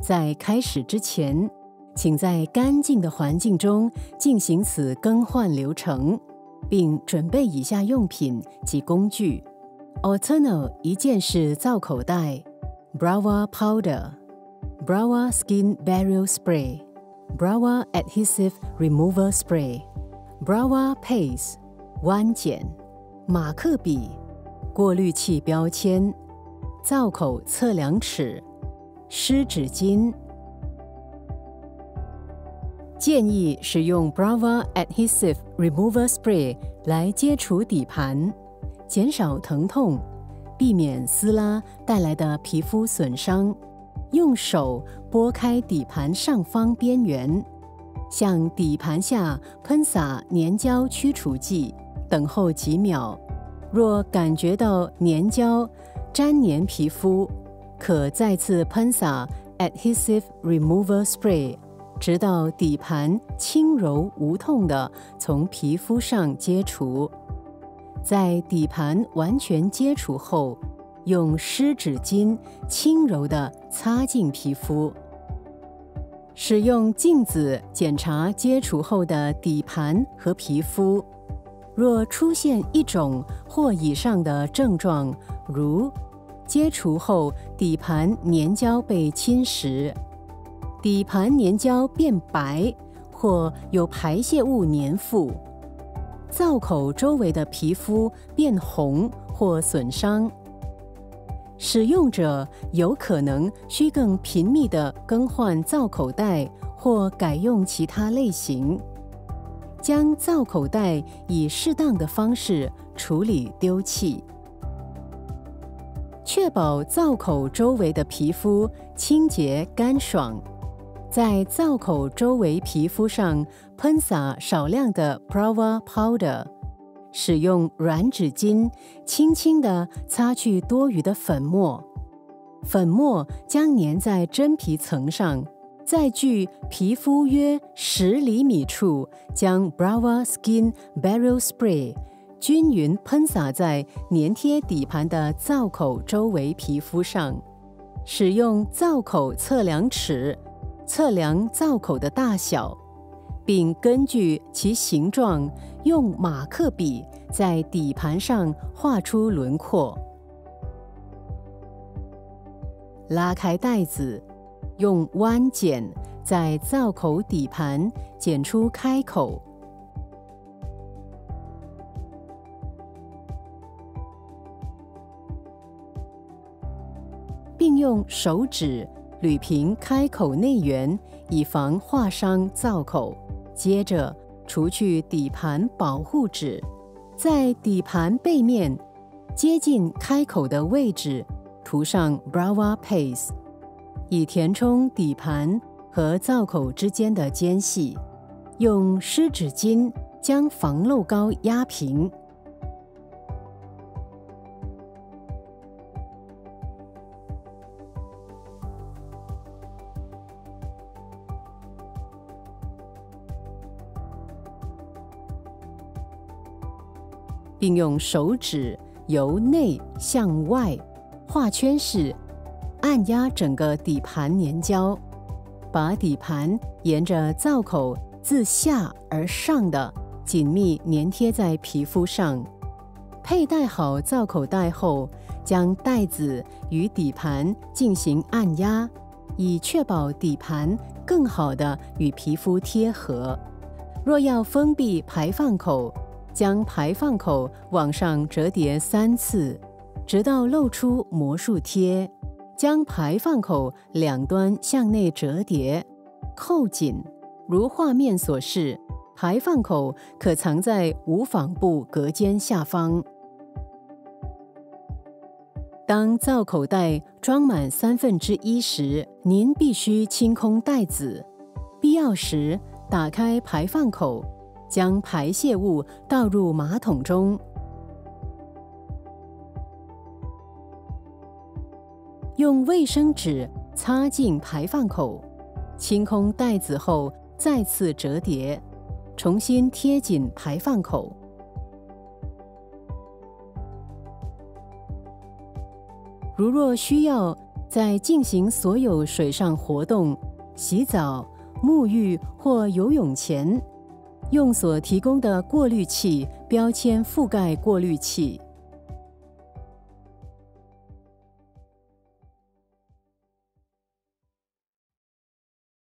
在开始之前，请在干净的环境中进行此更换流程，并准备以下用品及工具 ：Alterna 一件式皂口袋、Brava Powder、Brava Skin Barrel Spray、Brava Adhesive Remover Spray、Brava Paste、弯剪、马克笔、过滤器标签、皂口测量尺、湿纸巾。建议使用 Brava Adhesive Remover Spray 来接触底盘，减少疼痛，避免撕拉带来的皮肤损伤。用手拨开底盘上方边缘，向底盘下喷洒粘胶驱除剂，等候几秒。若感觉到粘胶粘黏皮肤，可再次喷洒 Adhesive Remover Spray， 直到底盘轻柔无痛地从皮肤上接除。在底盘完全接除后，用湿纸巾轻柔地擦净皮肤。使用镜子检查接触后的底盘和皮肤。若出现一种或以上的症状，如接触后底盘粘胶被侵蚀、底盘粘胶变白或有排泄物粘附、皂口周围的皮肤变红或损伤，使用者有可能需更频密地更换皂口袋或改用其他类型。将皂口袋以适当的方式处理丢弃，确保皂口周围的皮肤清洁干爽。在皂口周围皮肤上喷洒少量的 Brava Powder， 使用软纸巾轻轻地擦去多余的粉末，粉末将粘在真皮层上。在距皮肤约10厘米处，将 Brava Skin Barrel Spray 均匀喷洒在粘贴底盘的皂口周围皮肤上。使用皂口测量尺测量皂口的大小，并根据其形状用马克笔在底盘上画出轮廓。拉开袋子。用弯剪在皂口底盘剪出开口，并用手指捋平开口内缘，以防划伤皂口。接着，除去底盘保护纸，在底盘背面接近开口的位置涂上 Brava Paste。以填充底盘和皂口之间的间隙，用湿纸巾将防漏膏压平。并用手指由内向外画圈式按压整个底盘粘胶，把底盘沿着皂口自下而上的紧密粘贴在皮肤上。佩戴好皂口袋后，将袋子与底盘进行按压，以确保底盘更好地与皮肤贴合。若要封闭排放口，将排放口往上折叠3次，直到露出魔术贴。将排放口两端向内折叠，扣紧。如画面所示，排放口可藏在无纺布隔间下方。当皂口袋装满1/3时，您必须清空袋子，必要时打开排放口，将排泄物倒入马桶中。用卫生纸擦净排放口，清空袋子后再次折叠，重新贴紧排放口。如若需要，在进行所有水上活动、洗澡、沐浴或游泳前，用所提供的过滤器标签覆盖过滤器。